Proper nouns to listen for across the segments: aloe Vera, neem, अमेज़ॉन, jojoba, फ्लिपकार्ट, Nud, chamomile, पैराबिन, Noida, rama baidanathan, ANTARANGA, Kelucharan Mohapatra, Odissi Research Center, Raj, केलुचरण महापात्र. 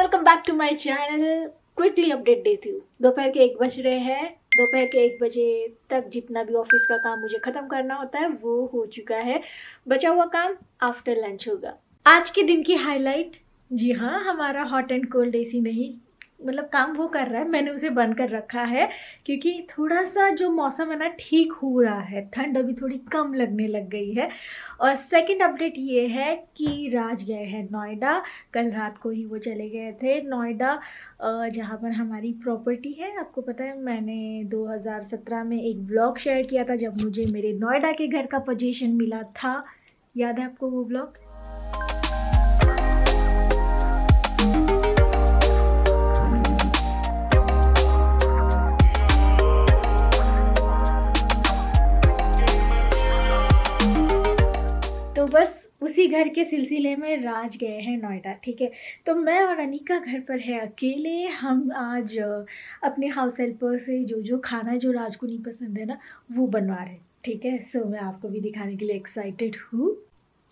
Welcome back to my channel. Quickly update देती हूँ। दोपहर के 1 बज रहे हैं। दोपहर के 1 बजे तक जितना भी ऑफिस का काम मुझे ख़त्म करना होता है वो हो चुका है। बचा हुआ काम आफ्टर लंच होगा। आज के दिन की हाईलाइट, जी हाँ, हमारा हॉट एंड कोल्ड एसी नहीं, मतलब काम वो कर रहा है, मैंने उसे बंद कर रखा है क्योंकि थोड़ा सा जो मौसम है ना ठीक हो रहा है, ठंड अभी थोड़ी कम लगने लग गई है। और सेकंड अपडेट ये है कि राज गए हैं नोएडा। कल रात को ही वो चले गए थे नोएडा, जहाँ पर हमारी प्रॉपर्टी है। आपको पता है मैंने 2017 में एक ब्लॉग शेयर किया था जब मुझे मेरे नोएडा के घर का पोजीशन मिला था। याद है आपको वो ब्लॉग? बस उसी घर के सिलसिले में राज गए हैं नोएडा। ठीक है, तो मैं और अनिका घर पर है अकेले। हम आज अपने हाउस हेल्पर से जो खाना जो राज को नहीं पसंद है ना वो बनवा रहे हैं। ठीक है, सो मैं आपको भी दिखाने के लिए एक्साइटेड हूँ।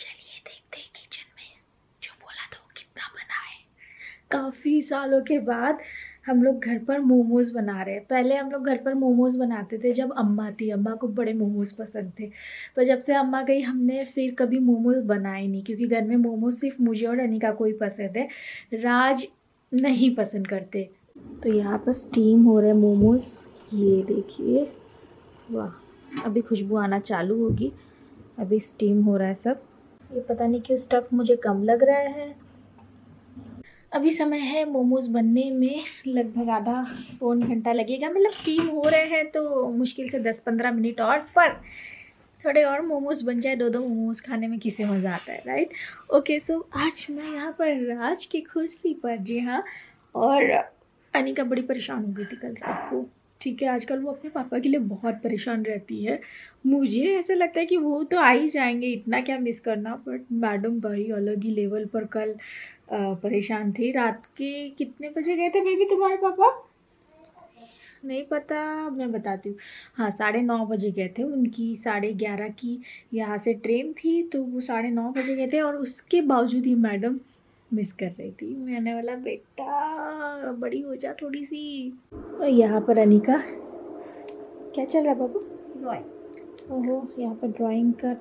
चलिए देखते हैं किचन में जो बोला था वो कितना बना है। काफ़ी सालों के बाद हम लोग घर पर मोमोज़ बना रहे हैं। पहले हम लोग घर पर मोमोज़ बनाते थे जब अम्मा थी। अम्मा को बड़े मोमोज़ पसंद थे, पर जब से अम्मा गई हमने फिर कभी मोमोज़ बनाए नहीं क्योंकि घर में मोमोज़ सिर्फ मुझे और अनिका को ही पसंद है। राज नहीं पसंद करते। तो यहाँ पर स्टीम हो रहे मोमोज़, ये देखिए, वाह, अभी खुशबू आना चालू होगी। अभी स्टीम हो रहा है सब। ये पता नहीं क्यों स्टफ़ मुझे कम लग रहा है। अभी समय है मोमोज़ बनने में, लगभग आधा 1 घंटा लगेगा, मतलब स्टीम हो रहे हैं तो मुश्किल से 10-15 मिनट और, पर थोड़े और मोमोज़ बन जाए। 2-2 मोमोज़ खाने में किसे मज़ा आता है, राइट? ओके, सो आज मैं यहाँ पर राज की कुर्सी पर, जी हाँ, और अनिका बड़ी परेशान हो गई थी कल रात को। ठीक है, आजकल वो अपने पापा के लिए बहुत परेशान रहती है। मुझे ऐसा लगता है कि वो तो आ ही जाएंगे, इतना क्या मिस करना, बट मैडम भाई अलग ही लेवल पर कल परेशान थी। रात के कितने बजे गए थे बेबी तुम्हारे पापा? नहीं पता, मैं बताती हूँ। हाँ, 9:30 बजे गए थे। उनकी 11:30 की यहाँ से ट्रेन थी तो वो 9:30 बजे गए थे और उसके बावजूद ही मैडम मिस कर रही थी। मैंने बोला बेटा बड़ी हो जा थोड़ी सी। और यहाँ पर अनिका, क्या चल रहा है बाबू? ड्राइंग। ओहो, यहाँ पर ड्राइंग का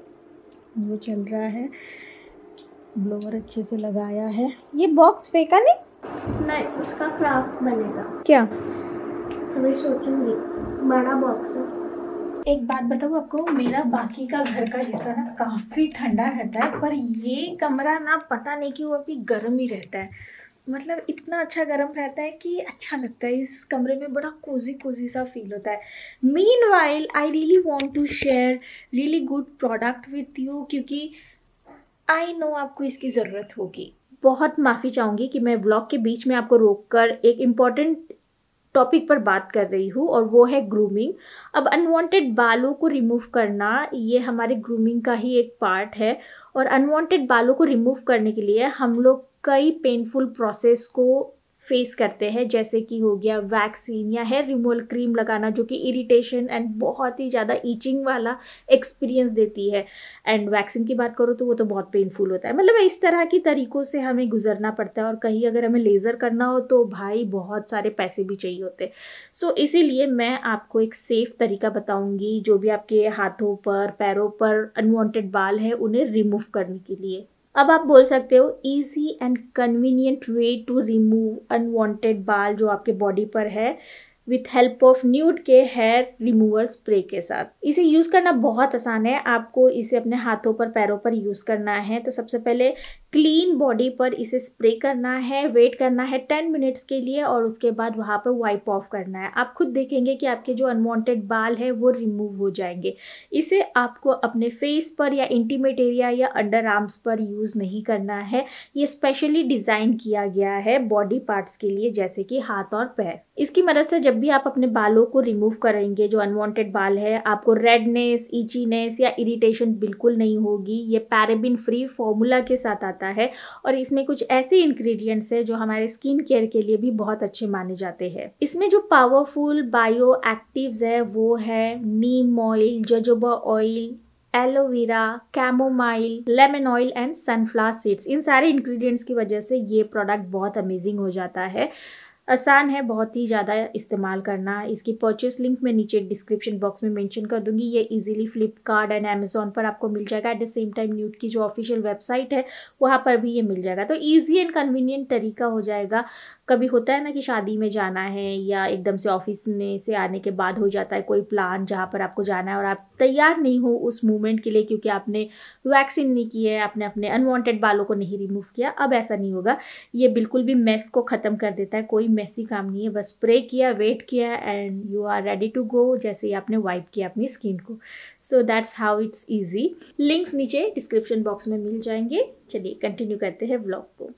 वो चल रहा है। ब्लोवर अच्छे से लगाया है। ये बॉक्स फेंका नहीं? नहीं, उसका क्राफ्ट बनेगा। क्या? हमें सोचूंगी, बड़ा बॉक्स है। एक बात बताऊँ आपको, मेरा बाकी का घर का हिस्सा ना काफ़ी ठंडा रहता है, पर ये कमरा ना पता नहीं कि वो अभी गर्म ही रहता है। मतलब इतना अच्छा गर्म रहता है कि अच्छा लगता है। इस कमरे में बड़ा कोजी सा फील होता है। Meanwhile I really want to share really good product with you क्योंकि आई नो आपको इसकी ज़रूरत होगी। बहुत माफ़ी चाहूँगी कि मैं ब्लॉग के बीच में आपको रोककर एक इम्पॉर्टेंट टॉपिक पर बात कर रही हूँ और वो है ग्रूमिंग। अब अनवांटेड बालों को रिमूव करना ये हमारे ग्रूमिंग का ही एक पार्ट है और अनवांटेड बालों को रिमूव करने के लिए हम लोग कई पेनफुल प्रोसेस को फेस करते हैं, जैसे कि हो गया वैक्सीन या हेयर रिमूवल क्रीम लगाना जो कि इरिटेशन एंड बहुत ही ज़्यादा ईचिंग वाला एक्सपीरियंस देती है। एंड वैक्सीन की बात करो तो वो तो बहुत पेनफुल होता है। मतलब इस तरह की तरीक़ों से हमें गुजरना पड़ता है और कहीं अगर हमें लेज़र करना हो तो भाई बहुत सारे पैसे भी चाहिए होते हैं। सो इसीलिए मैं आपको एक सेफ़ तरीका बताऊँगी जो भी आपके हाथों पर, पैरों पर अनवांटेड बाल है उन्हें रिमूव करने के लिए। अब आप बोल सकते हो easy and convenient way to remove unwanted बाल जो आपके बॉडी पर है विथ हेल्प ऑफ न्यूड के हेयर रिमूवर स्प्रे के साथ। इसे यूज़ करना बहुत आसान है। आपको इसे अपने हाथों पर, पैरों पर यूज़ करना है। तो सबसे पहले क्लीन बॉडी पर इसे स्प्रे करना है, वेट करना है 10 मिनट्स के लिए और उसके बाद वहाँ पर वाइप ऑफ करना है। आप खुद देखेंगे कि आपके जो अनवांटेड बाल है वो रिमूव हो जाएंगे। इसे आपको अपने फेस पर या इंटीमेट एरिया या अंडर आर्म्स पर यूज़ नहीं करना है। ये स्पेशली डिज़ाइन किया गया है बॉडी पार्ट्स के लिए जैसे कि हाथ और पैर। इसकी मदद से जब भी आप अपने बालों को रिमूव करेंगे, जो अनवांटेड बाल है, आपको रेडनेस, ईचीनेस या इरिटेशन बिल्कुल नहीं होगी। ये पैराबिन फ्री फॉर्मूला के साथ आता है और इसमें कुछ ऐसे इंग्रेडिएंट्स हैं जो हमारे स्किन केयर के लिए भी बहुत अच्छे माने जाते हैं। इसमें जो पावरफुल बायो एक्टिव्स है वो है neem oil, jojoba oil, aloe vera, chamomile, lemon oil and sunflower seeds, इन सारे इंग्रेडिएंट्स की वजह से ये प्रोडक्ट बहुत अमेजिंग हो जाता है। आसान है, बहुत ही ज़्यादा इस्तेमाल करना। इसकी परचेस लिंक मैं नीचे डिस्क्रिप्शन बॉक्स में मेंशन कर दूंगी। ये इजीली फ्लिपकार्ट एंड अमेज़ॉन पर आपको मिल जाएगा। At the same time Nude की जो ऑफिशियल वेबसाइट है वहाँ पर भी ये मिल जाएगा। तो इजी एंड कन्वीनियंट तरीका हो जाएगा। कभी होता है ना कि शादी में जाना है या एकदम से ऑफिस में से आने के बाद हो जाता है कोई प्लान जहाँ पर आपको जाना है और आप तैयार नहीं हो उस मूवमेंट के लिए, क्योंकि आपने वैक्सिंग नहीं की है, आपने अपने अनवांटेड बालों को नहीं रिमूव किया। अब ऐसा नहीं होगा, ये बिल्कुल भी मेस को ख़त्म कर देता है। कोई मैसी काम नहीं है, बस स्प्रे किया, वेट किया and you are ready to go, जैसे ही आपने वाइप किया अपनी स्किन को। So that's how it's easy. Links नीचे डिस्क्रिप्शन बॉक्स में मिल जाएंगे। चलिए कंटिन्यू करते हैं व्लॉग को।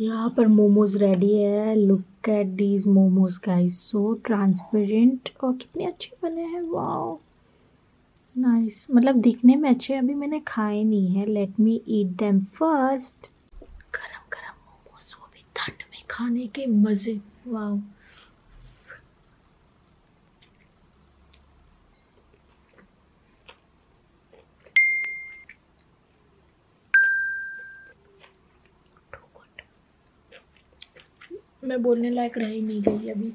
यहाँ पर मोमोज रेडी है। Look at these momos guys, so transparent और कितने अच्छे बने हैं। वाओ नाइस, मतलब दिखने में अच्छे। अभी मैंने खाए नहीं है, let me eat them first. खाने के मज़े, वाह। मैं बोलने लायक रह ही नहीं गई अभी।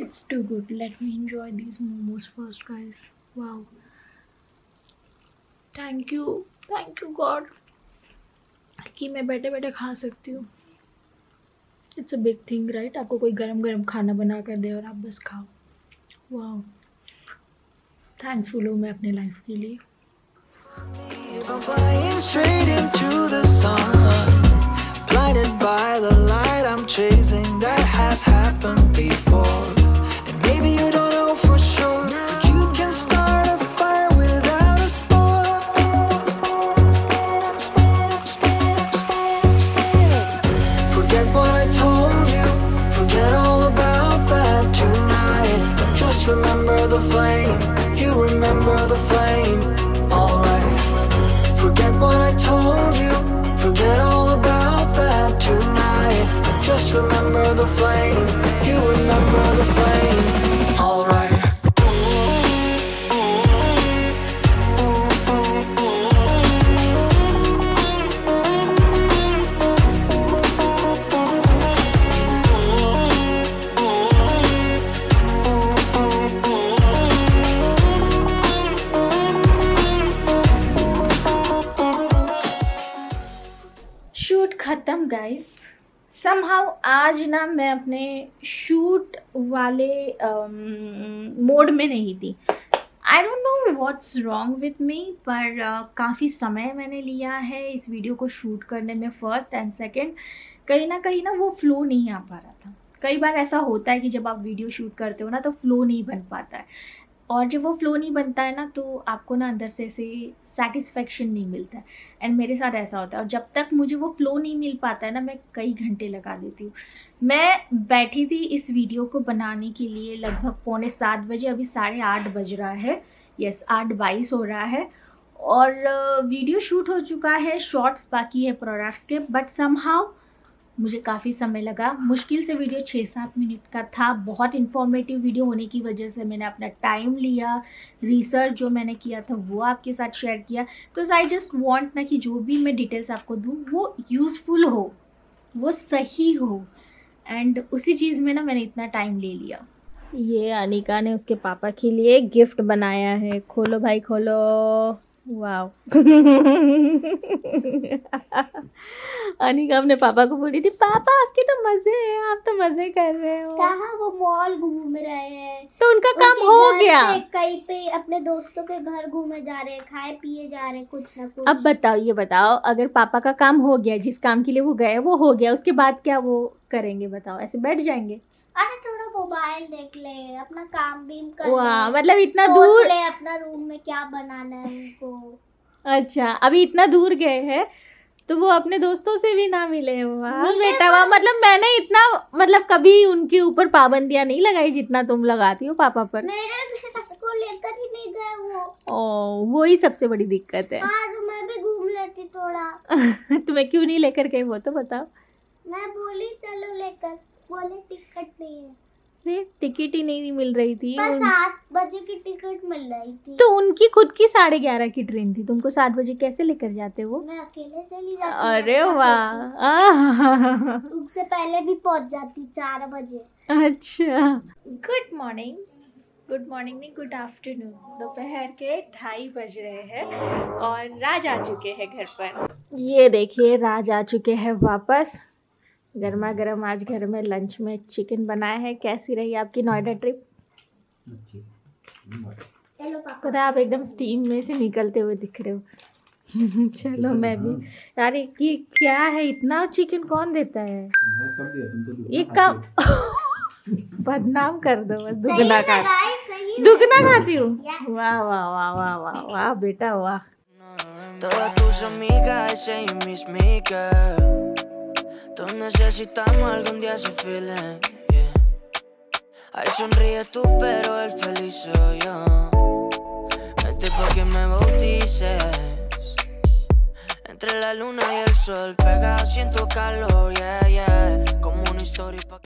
It's too good, let me enjoy these momos first guys. वाह, थैंक यू गॉड कि मैं बैठे बैठे खा सकती हूँ। It's a big thing right, आपको कोई गरम गरम खाना बना कर दे और आप बस खाओ। वाह, थैंकफुल हूँ मैं अपने लाइफ के लिए। खत्म गाइस। समहाउ आज ना मैं अपने शूट वाले मोड में नहीं थी। I don't know what's wrong with me, पर काफ़ी समय मैंने लिया है इस वीडियो को शूट करने में, फर्स्ट एंड सेकंड। कहीं ना वो फ्लो नहीं आ पा रहा था। कई बार ऐसा होता है कि जब आप वीडियो शूट करते हो ना तो फ्लो नहीं बन पाता है, और जब वो फ्लो नहीं बनता है ना तो आपको ना अंदर से सेटिस्फेक्शन नहीं मिलता है। एंड मेरे साथ ऐसा होता है, और जब तक मुझे वो फ्लो नहीं मिल पाता है ना मैं कई घंटे लगा देती हूँ। मैं बैठी थी इस वीडियो को बनाने के लिए लगभग 6:45 बजे, अभी 8:30 बज रहा है। यस 8:22 हो रहा है और वीडियो शूट हो चुका है, शॉर्ट्स बाकी है प्रोडक्ट्स के। बट समहाउ मुझे काफ़ी समय लगा, मुश्किल से वीडियो 6-7 मिनट का था। बहुत इंफॉर्मेटिव वीडियो होने की वजह से मैंने अपना टाइम लिया, रिसर्च जो मैंने किया था वो आपके साथ शेयर किया। बिकॉज आई जस्ट वांट ना कि जो भी मैं डिटेल्स आपको दूँ वो यूज़फुल हो, वो सही हो, एंड उसी चीज़ में ना मैंने इतना टाइम ले लिया। ये अनिका ने उसके पापा के लिए गिफ्ट बनाया है। खोलो भाई खोलो। वाव अनिका अपने पापा को बोली थी, पापा आपके तो मजे हैं, आप तो मजे कर रहे हो। कहाँ वो मॉल घूम रहे हैं तो उनका काम हो गया, कहीं पे अपने दोस्तों के घर घूमे जा रहे हैं, खाए पिए जा रहे हैं, कुछ ना कुछ। अब बताओ, ये बताओ अगर पापा का काम हो गया, जिस काम के लिए वो गए वो हो गया, उसके बाद क्या वो करेंगे बताओ? ऐसे बैठ जाएंगे? अरे थोड़ा मोबाइल देख ले, अपना काम भी कर ले, मतलब इतना दूर ले, अपना रूम में क्या बनाना है इनको। अच्छा अभी इतना दूर गए हैं तो वो अपने दोस्तों से भी ना मिले। वाह बेटा वाह, मतलब मैंने इतना मतलब कभी उनके ऊपर पाबंदियां नहीं लगाई जितना तुम लगाती हो पापा पर। मेरे को लेकर ही नहीं गए वो। ओ वही सबसे बड़ी दिक्कत है। मैं भी घूम लेती थोड़ा। तुम्हें क्यों नहीं लेकर गए वो तो बताओ? मैं बोली चलो लेकर, बोले टिकट नहीं है। उसमें टिकट ही नहीं मिल रही थी, पर 7 बजे की टिकट मिल रही थी। तो उनकी खुद की 11:30 की ट्रेन थी, तुमको 7 बजे कैसे लेकर जाते वो? मैं अकेले चली जाती। अरे वाह, उससे पहले भी पहुंच जाती 4 बजे। अच्छा, गुड मॉर्निंग, गुड मॉर्निंग नहीं, गुड आफ्टरनून। दोपहर के 2:30 बज रहे हैं और राज आ चुके हैं घर पर। ये देखिए राज आ चुके हैं वापस। गर्मा गर्म आज घर में लंच में चिकन बनाया है। कैसी रही आपकी नोएडा ट्रिप? पता आप एकदम स्टीम में से निकलते हुए दिख रहे हो। चलो मैं भी, यार ये क्या है, इतना चिकन कौन देता है? ये कम बदनाम कर दो बस। दुगना का दुगना खाती हूँ। वाह वाह वाह वाह वाह वाह बेटा वाह।